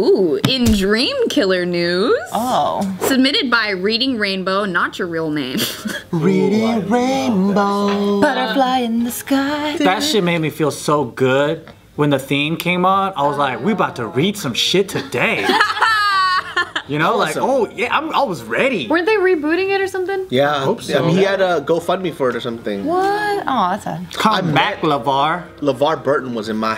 Ooh, in Dream Killer news. Oh. Submitted by Reading Rainbow, not your real name. Reading Rainbow. Butterfly in the sky. That shit made me feel so good. When the theme came on, I was like, we about to read some shit today. You know, like, oh, yeah, I was ready. Weren't they rebooting it or something? Yeah, I hope so. I mean, he had a GoFundMe for it or something. What? Oh, that's sad. Come back, LeVar. LeVar Burton was in my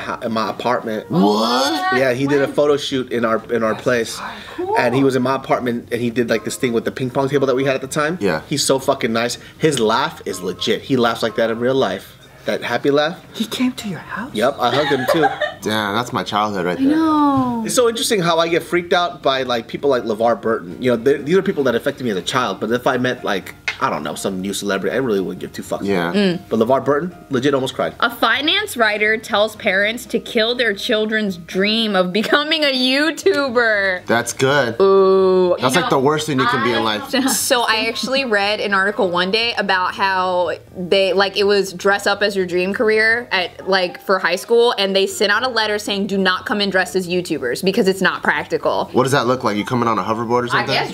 apartment. What? Yeah, he did a photo shoot in our place. Cool. And he was in my apartment, and he did, like, this thing with the ping pong table that we had at the time. Yeah. He's so fucking nice. His laugh is legit. He laughs like that in real life. That happy laugh. He came to your house? Yep, I hugged him too. Damn, that's my childhood right there. I know. It's so interesting how I get freaked out by like people like LeVar Burton. You know, these are people that affected me as a child, but if I met like, I don't know, some new celebrity, I really wouldn't give two fucks. Yeah. But LeVar Burton, legit almost cried. A finance writer tells parents to kill their children's dream of becoming a YouTuber. That's good. Ooh. That's like the worst thing you can be in life. So I actually read an article one day about how they, like, it was dress up as your dream career at, like, for high school, and they sent out a letter saying do not come in dressed as YouTubers because it's not practical. What does that look like? You coming on a hoverboard or something? I guess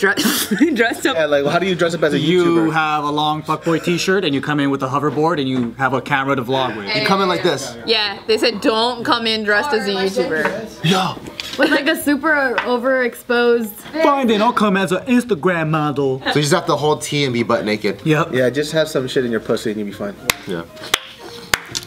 dressed up. Yeah, like, well, how do you dress up as a YouTuber? You have a long fuckboy t-shirt and you come in with a hoverboard and you have a camera to vlog with. You come in like this. Yeah, they said don't come in dressed as a YouTuber. Yeah. With like a super overexposed. Fine then, I'll come as an Instagram model. So you just have to hold T and be butt naked. Yep. Yeah, just have some shit in your pussy and you'll be fine. Yeah.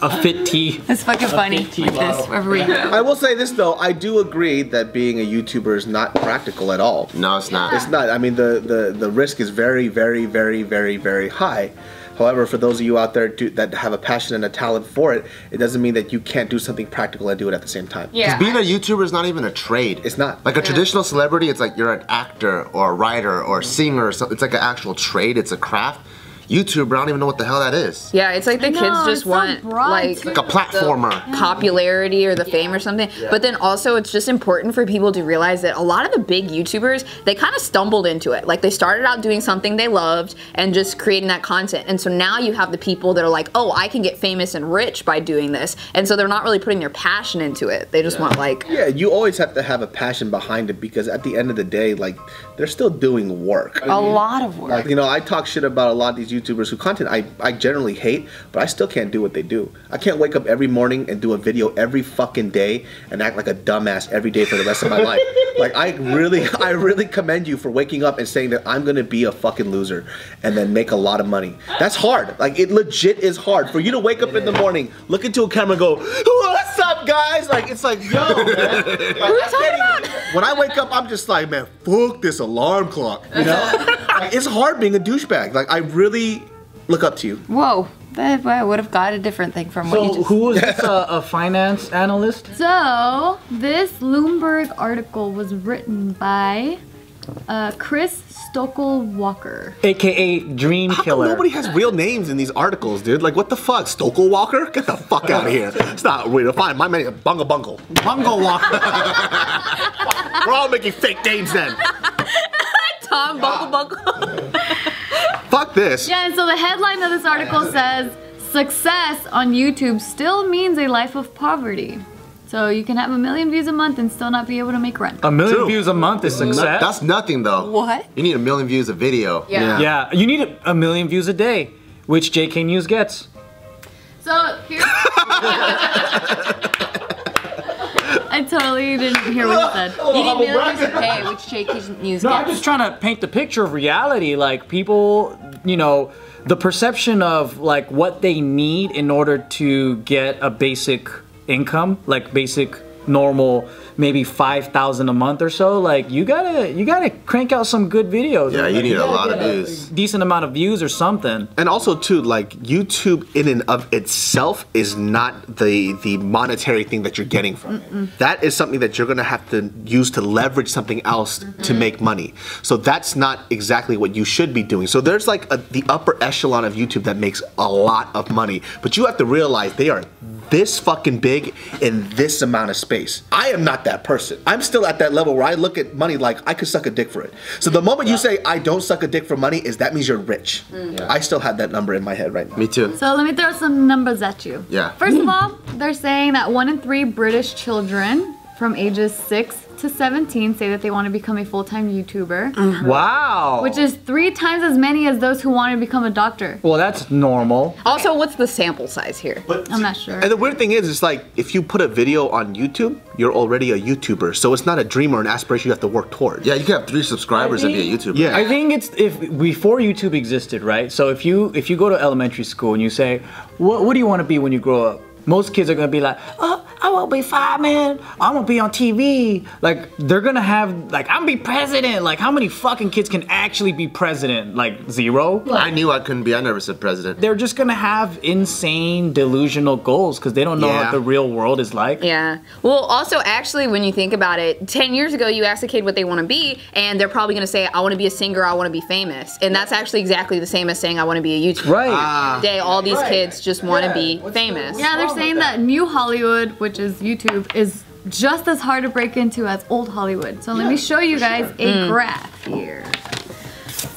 A fit tea. It's fucking funny. Like this, wherever we go. I will say this though, I do agree that being a YouTuber is not practical at all. No, it's not. It's not. I mean, the risk is very, very, very, very, very high. However, for those of you out there that have a passion and a talent for it, it doesn't mean that you can't do something practical and do it at the same time. Yeah. Because being a YouTuber is not even a trade. It's not. Like a traditional celebrity, it's like you're an actor or a writer or a singer or something. It's like an actual trade, it's a craft. YouTuber, I don't even know what the hell that is. Yeah, it's like the kids just want like a platformer. Popularity or the fame or something. Yeah. But then also it's just important for people to realize that a lot of the big YouTubers, they kind of stumbled into it. Like they started out doing something they loved and just creating that content. And so now you have the people that are like, oh, I can get famous and rich by doing this. And so they're not really putting their passion into it. They just want like... Yeah, you always have to have a passion behind it because at the end of the day, like they're still doing work. A lot of work. Like, you know, I talk shit about a lot of these YouTubers who content I generally hate, but I still can't do what they do. I can't wake up every morning and do a video every fucking day and act like a dumbass every day for the rest of my life. Like I really commend you for waking up and saying that I'm gonna be a fucking loser and then make a lot of money. That's hard. Like it legit is hard for you to wake up in the morning, look into a camera, and go, what's up, guys? Like it's like, yo, man. When I wake up, I'm just like, man, fuck this alarm clock. You know, like, it's hard being a douchebag. Like I really look up to you. Whoa, I would have got a different thing from what you just... So who was this, a finance analyst? So, this Bloomberg article was written by Chris Stokel Walker. AKA Dream Killer. Nobody has real names in these articles, dude. Like, what the fuck? Stokel Walker? Get the fuck out of here. It's not real. Fine, my name is Bungle Walker. We're all making fake names then. Tom Bungle. Fuck this. Yeah, and so the headline of this article says, success on YouTube still means a life of poverty. So you can have 1 million views a month and still not be able to make rent. 1 million views a month is success? That's nothing though. What? You need 1 million views a video. Yeah. Yeah, you need 1 million views a day, which J.K. News gets. So here's... I totally didn't hear what you said. You didn't realize it today, which J.K. News. No, I'm just trying to paint the picture of reality. Like people, you know, the perception of like what they need in order to get a basic income, like basic normal, maybe 5,000 a month or so. Like you gotta crank out some good videos. Yeah, you need a lot of views, decent amount of views or something. And also too, like YouTube in and of itself is not the monetary thing that you're getting from it. That is something that you're gonna have to use to leverage something else to make money. So that's not exactly what you should be doing. So there's like the upper echelon of YouTube that makes a lot of money, but you have to realize they are this fucking big in this amount of space. I am not that person. I'm still at that level where I look at money like I could suck a dick for it. So the moment you say I don't suck a dick for money, is that means you're rich. I still have that number in my head right now. Me too. So let me throw some numbers at you. Yeah. First of all, they're saying that 1 in 3 British children from ages 6 to 17 say that they want to become a full-time YouTuber. Mm-hmm. Wow. Which is 3 times as many as those who want to become a doctor. Well, that's normal. Also, what's the sample size here? But, I'm not sure. And the weird thing is, it's like, if you put a video on YouTube, you're already a YouTuber. So it's not a dream or an aspiration you have to work towards. Yeah, you can have 3 subscribers and be a YouTuber. Yeah. I think it's, before YouTube existed, right? So if you go to elementary school and you say, what do you want to be when you grow up? Most kids are going to be like, oh, I want to be fireman. I want to be on TV. Like, they're going to have, like, I'm going to be president. Like, how many fucking kids can actually be president? Like, 0? Like, I knew I couldn't be. I never said president. They're just going to have insane, delusional goals because they don't know what the real world is like. Yeah. Well, also, actually, when you think about it, 10 years ago, you asked a kid what they want to be, and they're probably going to say, I want to be a singer. I want to be famous. And that's actually exactly the same as saying, I want to be a YouTuber. Right. Today, all these kids just want to be famous. Yeah, they're saying that new Hollywood, which is YouTube, is just as hard to break into as old Hollywood. So let me show you guys a graph here.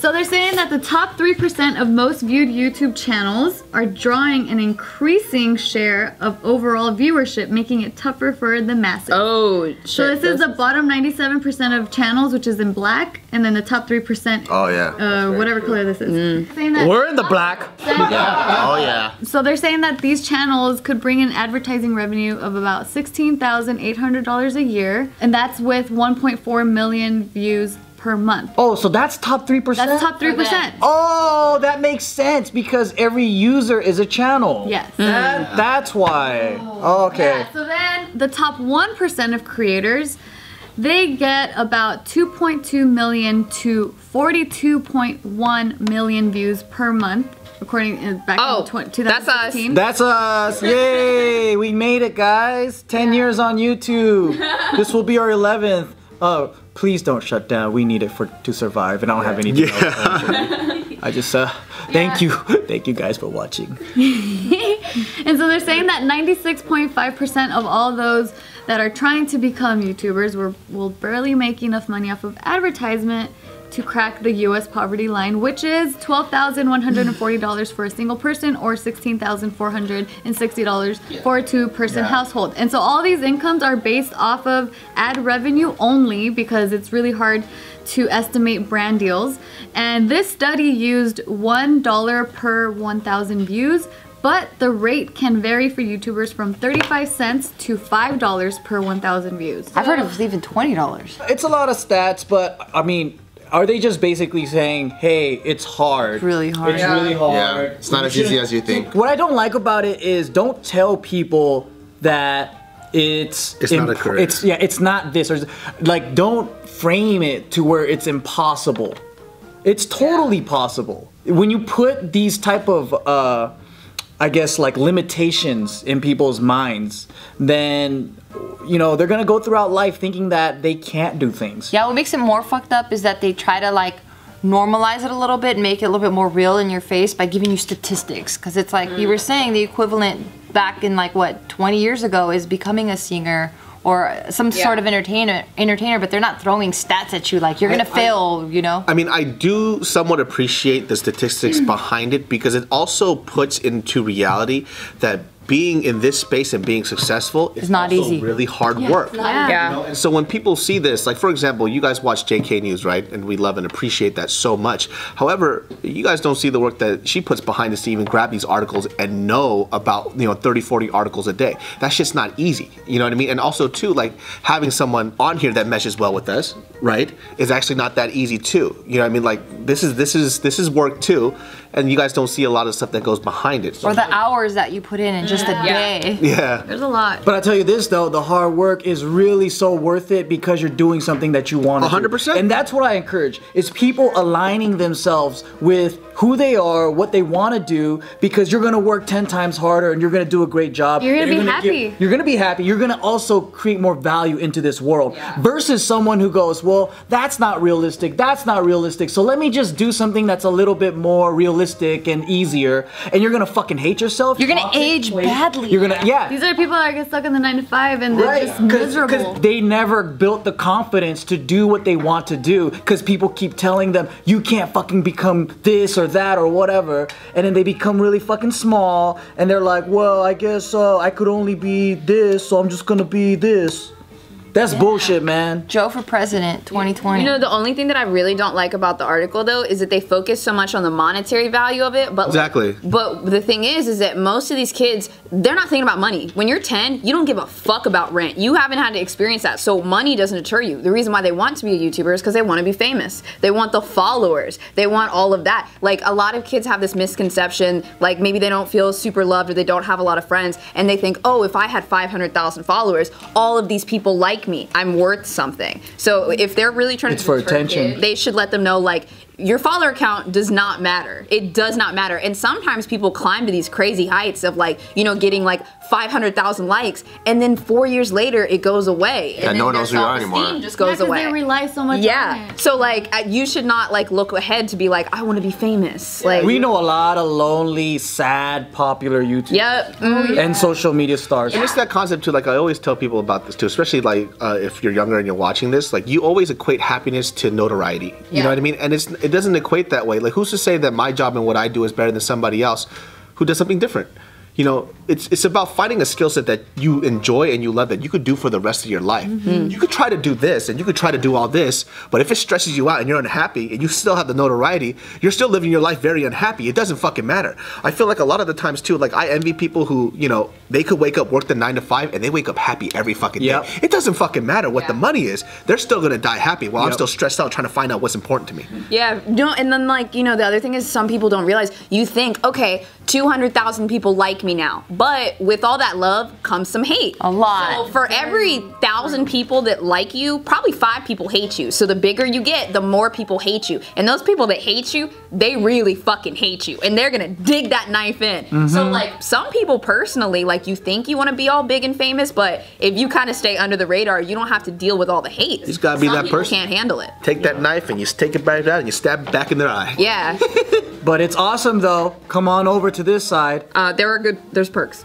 So they're saying that the top 3% of most viewed YouTube channels are drawing an increasing share of overall viewership, making it tougher for the masses. Oh, shit. So this is the bottom 97% of channels, which is in black, and then the top 3%. Oh, yeah. Whatever color this is. Mm. We're in the black. Yeah. Oh, yeah. So they're saying that these channels could bring in advertising revenue of about $16,800 a year, and that's with 1.4 million views per month. Oh, so that's top 3%? That's top 3%. Okay. Oh, that makes sense because every user is a channel. Yes. And that's why. Oh, okay. Yeah, so then the top 1% of creators, they get about 2.2 million to 42.1 million views per month. According back in 2016. That's us. That's us. Yay, we made it, guys. 10 years on YouTube. This will be our 11th. Oh, please don't shut down. We need it to survive, and I don't have anything else. I just, thank you. Thank you guys for watching. And so they're saying that 96.5% of all those that are trying to become YouTubers will barely make enough money off of advertisement to crack the U.S. poverty line, which is $12,140 for a single person or $16,460 for a two-person household. And so all these incomes are based off of ad revenue only because it's really hard to estimate brand deals. And this study used $1 per 1,000 views, but the rate can vary for YouTubers from 35 cents to $5 per 1,000 views. I've heard it was even $20. It's a lot of stats, but I mean, are they just basically saying, hey, it's hard? It's really hard. It's really hard. Yeah. It's not as easy as you think. What I don't like about it is don't tell people that it's not a career. It's not this. Or like, don't frame it to where it's impossible. It's totally possible. When you put these type of, I guess, like limitations in people's minds, then you know, they're gonna go throughout life thinking that they can't do things. Yeah, what makes it more fucked up is that they try to like normalize it a little bit and make it a little bit more real in your face by giving you statistics. Cause it's like you were saying, the equivalent back in like what, 20 years ago is becoming a singer or some sort of entertainer, but they're not throwing stats at you like you're gonna fail, you know? I mean, I do somewhat appreciate the statistics behind it because it also puts into reality that being in this space and being successful is not easy. Really hard work. You know? And so when people see this, like for example, you guys watch J.K. News, right? And we love and appreciate that so much. However, you guys don't see the work that she puts behind this to even grab these articles and know about, you know, 30, 40 articles a day. That shit's not easy. You know what I mean? And also too, like having someone on here that meshes well with us, right, is actually not that easy too. You know what I mean? Like this is work too, and you guys don't see a lot of stuff that goes behind it. So or the hours that you put in and just a day. Yeah. There's a lot. But I tell you this though, the hard work is really so worth it because you're doing something that you want to do. 100%. And that's what I encourage, is people aligning themselves with who they are, what they want to do, because you're going to work 10 times harder and you're going to do a great job. You're going to be happy. You're going to be happy. You're going to also create more value into this world versus someone who goes, well, that's not realistic. That's not realistic. So let me just do something that's a little bit more realistic and easier. And you're going to fucking hate yourself. You're going to age badly. You're going to, these are people that get stuck in the 9 to 5 and they're just miserable. Because they never built the confidence to do what they want to do because people keep telling them, you can't fucking become this or that or whatever, and then they become really fucking small and they're like, well, I guess I could only be this, so I'm just gonna be this. That's bullshit, man. Joe for president, 2020. You know, the only thing that I really don't like about the article, though, is that they focus so much on the monetary value of it. But exactly. But the thing is that most of these kids, they're not thinking about money. When you're 10, you don't give a fuck about rent. You haven't had to experience that, so money doesn't deter you. The reason why they want to be a YouTuber is because they want to be famous. They want the followers. They want all of that. Like, a lot of kids have this misconception, like maybe they don't feel super loved or they don't have a lot of friends, and they think, oh, if I had 500,000 followers, all of these people like me. I'm worth something. So if they're really trying to deter kids, they should let them know, like, your follower count does not matter. It does not matter. And sometimes people climb to these crazy heights of, like, you know, getting like 500,000 likes, and then 4 years later it goes away. And no one knows who you are anymore. Just goes away. They rely so much on it. So, like, you should not, like, look ahead to be like, I want to be famous. Yeah. Like, we know a lot of lonely, sad, popular YouTubers. Yep. Mm-hmm. And social media stars. Yeah. And it's that concept too. Like, I always tell people about this too, especially like if you're younger and you're watching this. Like, you always equate happiness to notoriety. You know what I mean? And it doesn't equate that way. Like, who's to say that my job and what I do is better than somebody else who does something different? You know, it's about finding a skill set that you enjoy and you love that you could do for the rest of your life. Mm-hmm. You could try to do this and you could try to do all this, but if it stresses you out and you're unhappy and you still have the notoriety, you're still living your life very unhappy. It doesn't fucking matter. I feel like a lot of the times too, like, I envy people who, you know, they could wake up, work the 9 to 5, and they wake up happy every fucking day. It doesn't fucking matter what the money is. They're still gonna die happy while I'm still stressed out trying to find out what's important to me. Yeah, no, and then, like, you know, the other thing is some people don't realize, you think, okay, 200,000 people like me now, but with all that love comes some hate. A lot. So for every 1,000 people that like you, probably 5 people hate you. So the bigger you get, the more people hate you. And those people that hate you, they really fucking hate you, and they're gonna dig that knife in. Mm-hmm. So, like, some people personally, like, you think you want to be all big and famous, but if you kind of stay under the radar, you don't have to deal with all the hate. You just gotta be that person. Can't handle it. Take that knife and you take it back out and you stab it back in their eye. Yeah. But it's awesome though. Come on over to this side. There are good. There's perks.